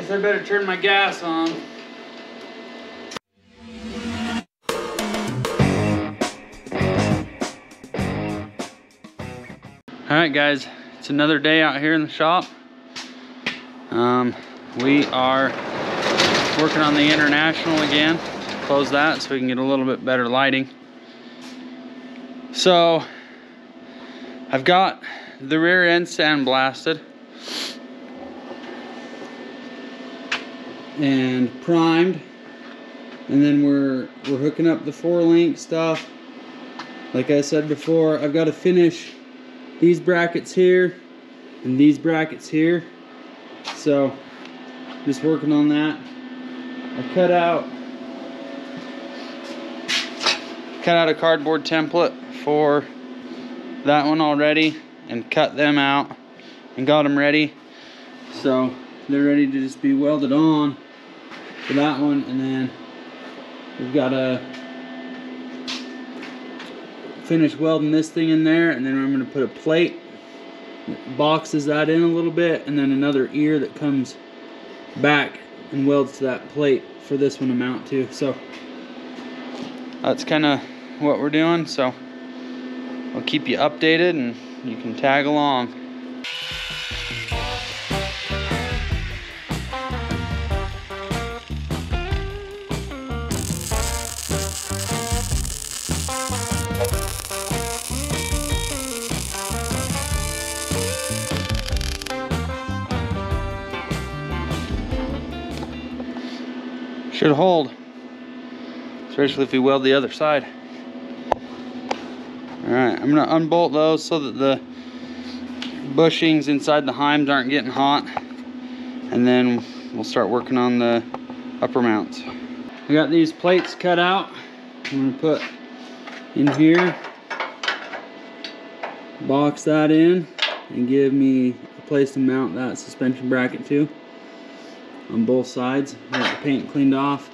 Guess I better turn my gas on. Alright guys, it's another day out here in the shop. We are working on the International again. Close that so we can get a little bit better lighting. So, I've got the rear end sandblasted and primed. And then we're hooking up the 4-link stuff. Like I said before, I've got to finish these brackets here and these brackets here, so just working on that. I cut out a cardboard template for that one already and cut them out and got them ready, so they're ready to just be welded on for that one. And then we've got a finish welding this thing in there, and then I'm going to put a plate that boxes that in a little bit, and then another ear that comes back and welds to that plate for this one to mount to. So that's kind of what we're doing, so I'll keep you updated and you can tag along. Should hold, especially if we weld the other side. All right, I'm gonna unbolt those so that the bushings inside the heims aren't getting hot, and then we'll start working on the upper mounts. I got these plates cut out. I'm gonna put in here, box that in, and give me a place to mount that suspension bracket to. On both sides, got the paint cleaned off.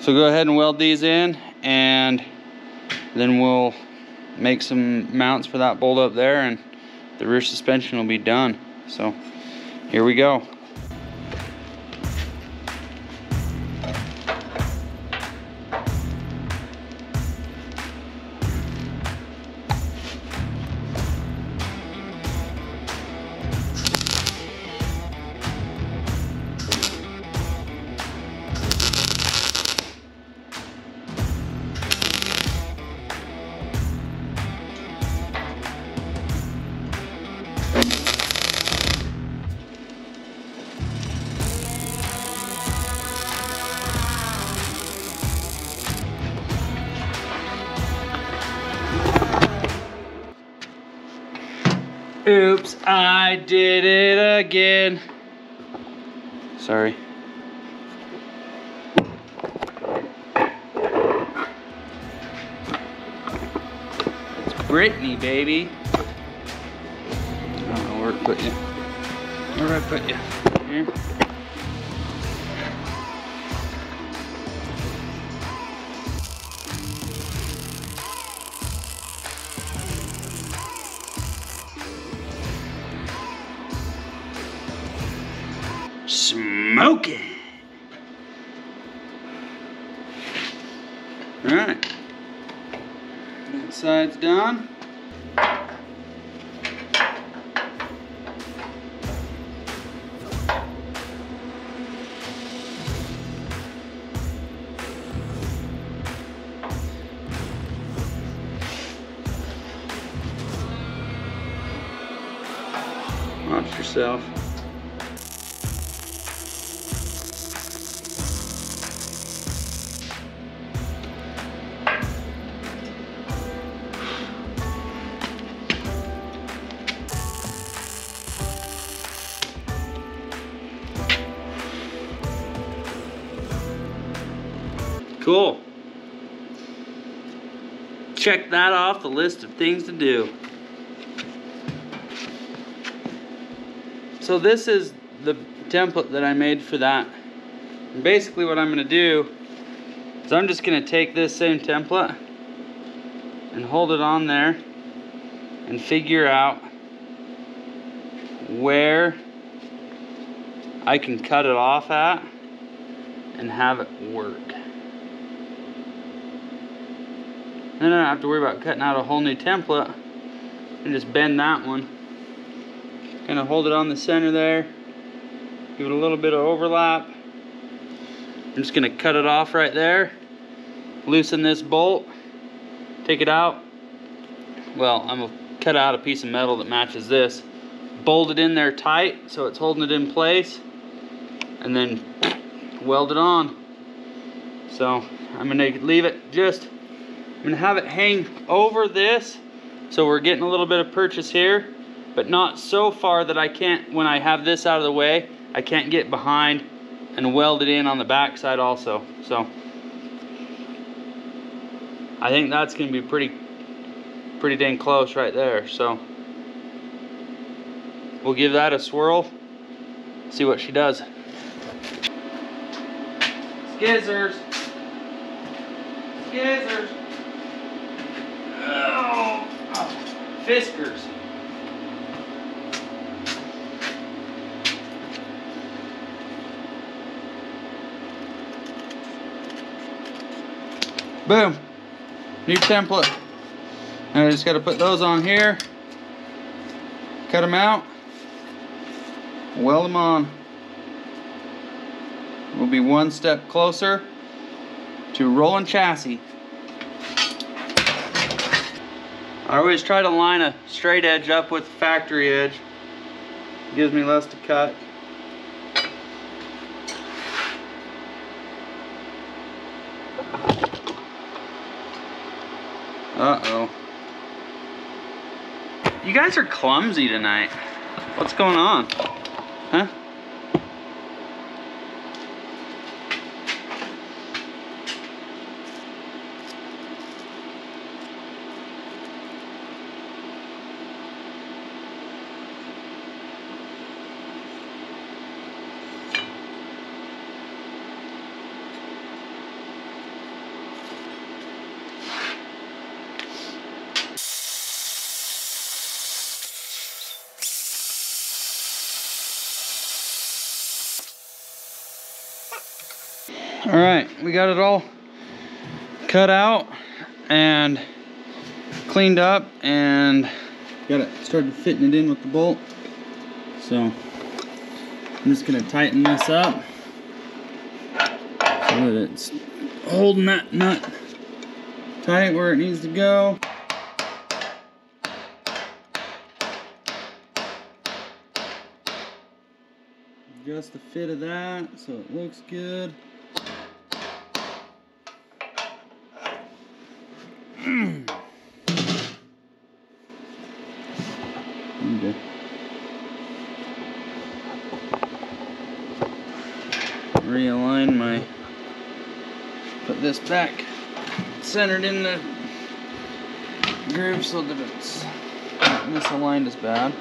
So go ahead and weld these in, and then we'll make some mounts for that bolt up there, and the rear suspension will be done. So here we go. Oops, I did it again. Sorry. It's Brittany, baby. I don't know where to put you. Where do I put you? Here. Smoking. All right, that side's done. Watch yourself. Cool. Check that off the list of things to do. So this is the template that I made for that. And basically what I'm going to do is I'm just going to take this same template and hold it on there and figure out where I can cut it off at and have it work. Then I don't have to worry about cutting out a whole new template and just bend that one. Kind of hold it on the center there, give it a little bit of overlap. I'm just going to cut it off right there, loosen this bolt, take it out. Well, I'm going to cut out a piece of metal that matches this, bolt it in there tight so it's holding it in place, and then weld it on. So I'm going to leave it just, I'm going to have it hang over this, so we're getting a little bit of purchase here, but not so far that I can't, when I have this out of the way, I can't get behind and weld it in on the back side also. So I think that's going to be pretty dang close right there. So we'll give that a swirl, see what she does. Skizzers. Skizzers. Oh. Oh. Fiskers. Boom. New template. And I just got to put those on here. Cut them out. Weld them on. We'll be one step closer to rolling chassis. I always try to line a straight edge up with the factory edge. It gives me less to cut. Uh-oh. You guys are clumsy tonight. What's going on? Huh? All right, we got it all cut out and cleaned up and got it started fitting it in with the bolt. So I'm just gonna tighten this up so that it's holding that nut tight where it needs to go. Adjust the fit of that so it looks good. Okay. Realign my, put this back centered in the groove so that it's not misaligned as bad.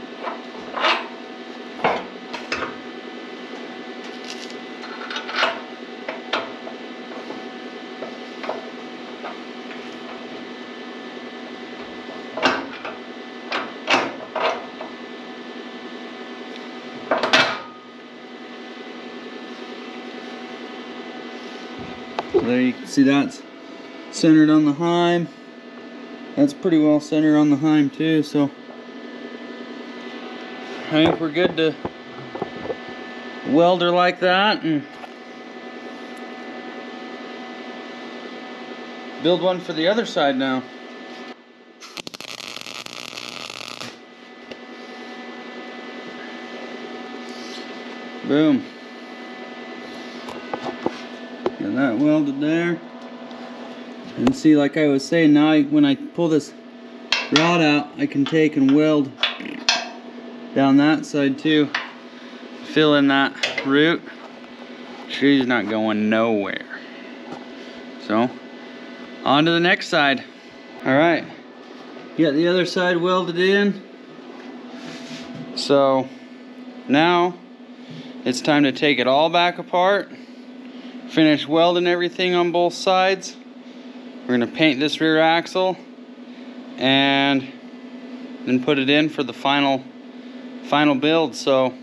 There you can see that's centered on the heim. That's pretty well centered on the heim too, so I think we're good to weld her like that and build one for the other side now. Boom. Got that welded there, and see, like I was saying, now when I pull this rod out, I can take and weld down that side too, fill in that root. She's not going nowhere. So on to the next side. All right, got the other side welded in, so now it's time to take it all back apart. Finish welding everything on both sides. We're gonna paint this rear axle and then put it in for the final build. So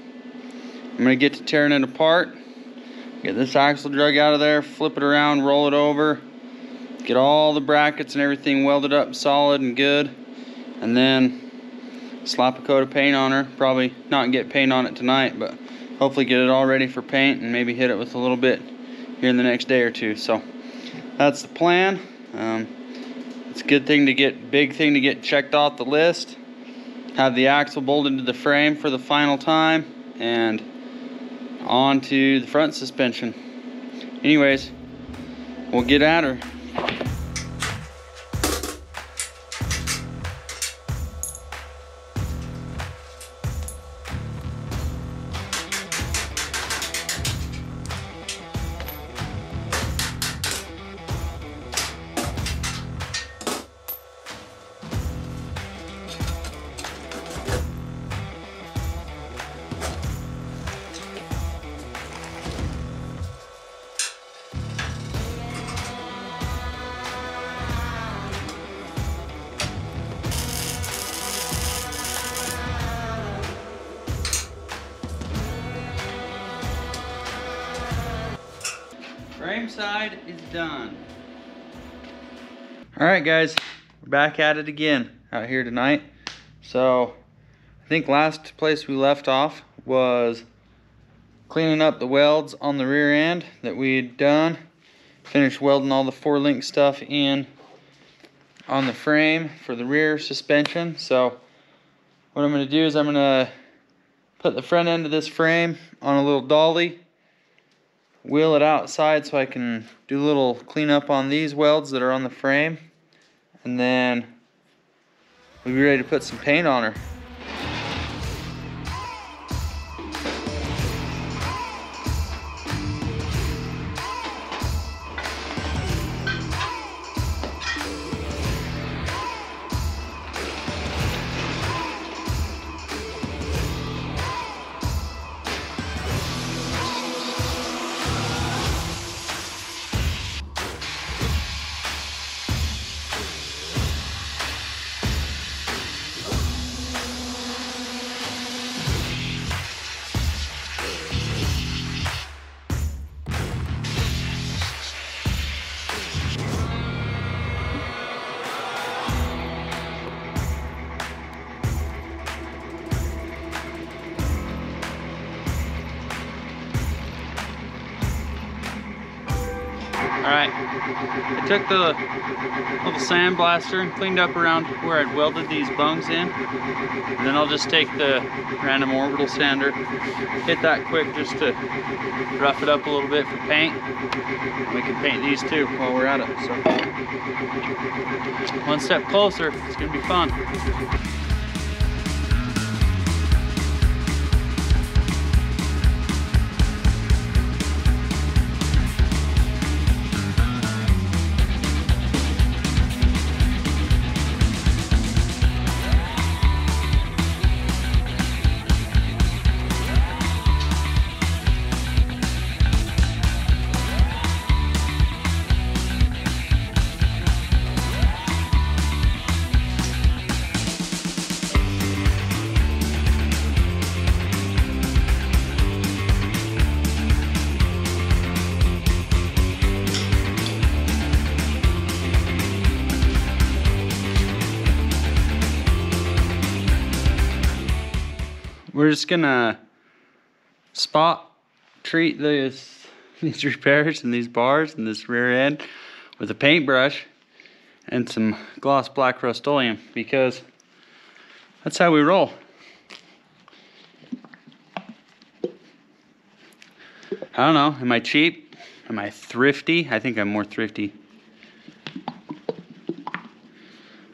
I'm going to get to tearing it apart. Get this axle drug out of there, flip it around, roll it over, get all the brackets and everything welded up solid and good, and then slap a coat of paint on her. Probably not get paint on it tonight, but hopefully get it all ready for paint and maybe hit it with a little bit here in the next day or two. So that's the plan. It's a good thing to get, big thing to get checked off the list. Have the axle bolted to the frame for the final time and on to the front suspension. Anyways, we'll get at her. Frame side is done. All right, guys, we're back at it again out here tonight. So I think last place we left off was cleaning up the welds on the rear end that we had done. Finished welding all the four link stuff in on the frame for the rear suspension. So what I'm going to do is I'm going to put the front end of this frame on a little dolly, wheel it outside so I can do a little cleanup on these welds that are on the frame, and then we'll be ready to put some paint on her. Alright, I took the little sandblaster and cleaned up around where I'd welded these bungs in. And then I'll just take the random orbital sander, hit that quick just to rough it up a little bit for paint. We can paint these too while we're at it. So, one step closer, it's going to be fun. We're just gonna spot treat these repairs and these bars and this rear end with a paintbrush and some gloss black Rust-Oleum, because that's how we roll. I don't know, am I cheap? Am I thrifty? I think I'm more thrifty.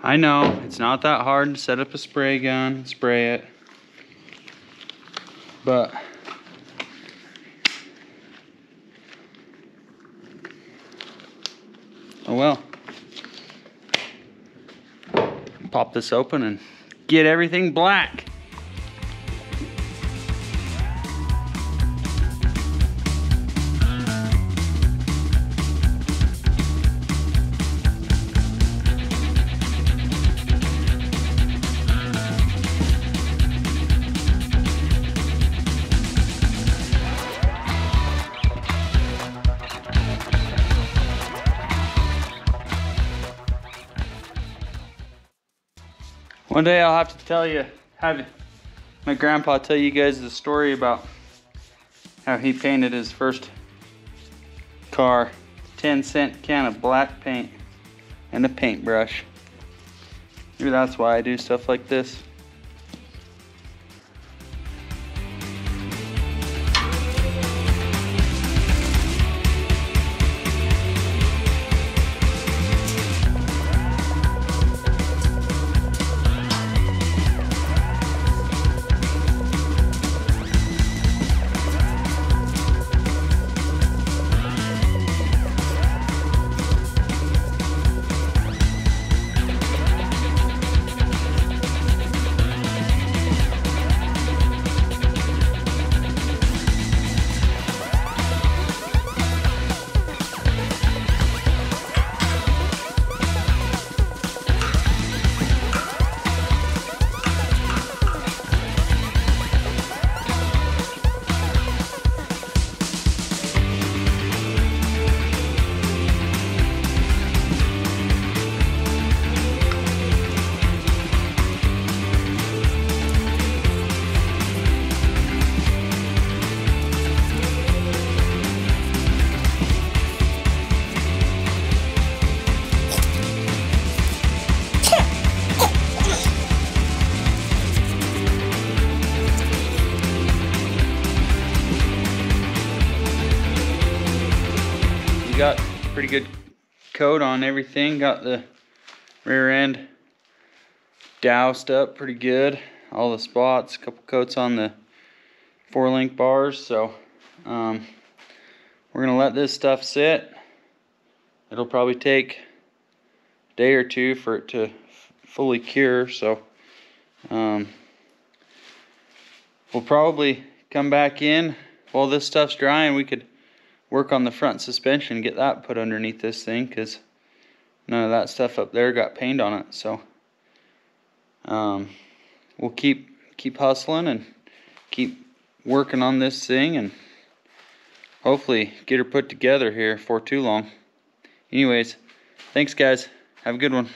I know, it's not that hard to set up a spray gun, spray it. But oh well. Pop this open and get everything black. One day I'll have to have my grandpa tell you guys the story about how he painted his first car. 10-cent can of black paint and a paintbrush. Maybe that's why I do stuff like this. Got pretty good coat on everything. Got the rear end doused up pretty good. All the spots, a couple coats on the four-link bars. So we're gonna let this stuff sit. It'll probably take a day or two for it to fully cure. So we'll probably come back in while this stuff's drying. We could work on the front suspension, get that put underneath this thing, because none of that stuff up there got paint on it. So we'll keep hustling and keep working on this thing, and hopefully get her put together here for too long. Anyways, thanks guys, have a good one.